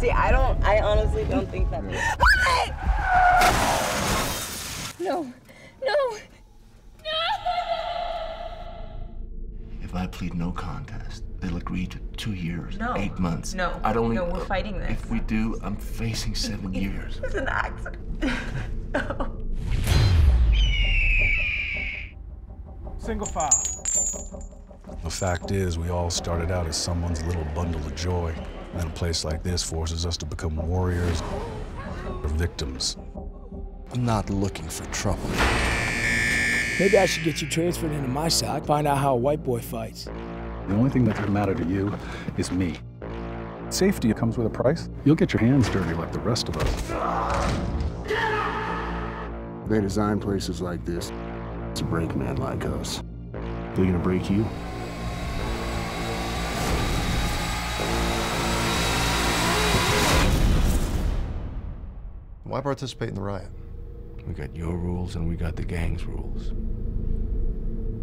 See, I honestly don't think that. No, no, no! If I plead no contest, they'll agree to 2 years, no. 8 months. No, I don't. No, we're fighting this. If we do, I'm facing 7 years. It's an accident. No. Single file. The fact is, we all started out as someone's little bundle of joy. And a place like this forces us to become warriors or victims. I'm not looking for trouble. Maybe I should get you transferred into my side, find out how a white boy fights. The only thing that's gonna matter to you is me. Safety comes with a price. You'll get your hands dirty like the rest of us. They design places like this to break men like us. They're gonna break you. Why participate in the riot? We got your rules and we got the gang's rules.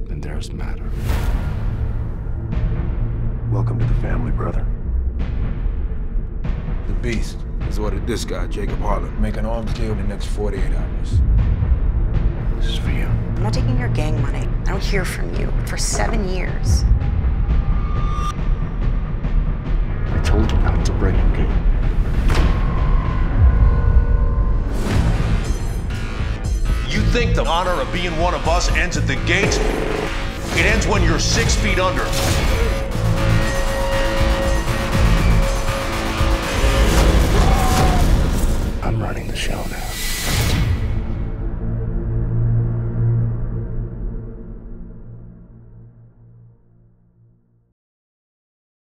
And theirs matter. Welcome to the family, brother. The Beast has ordered this guy, Jacob Harlan, make an arms deal in the next 48 hours. This is for you. I'm not taking your gang money. I don't hear from you for 7 years. I told you not to break your game. You think the honor of being one of us ends at the gate? It ends when you're 6 feet under. I'm running the show now.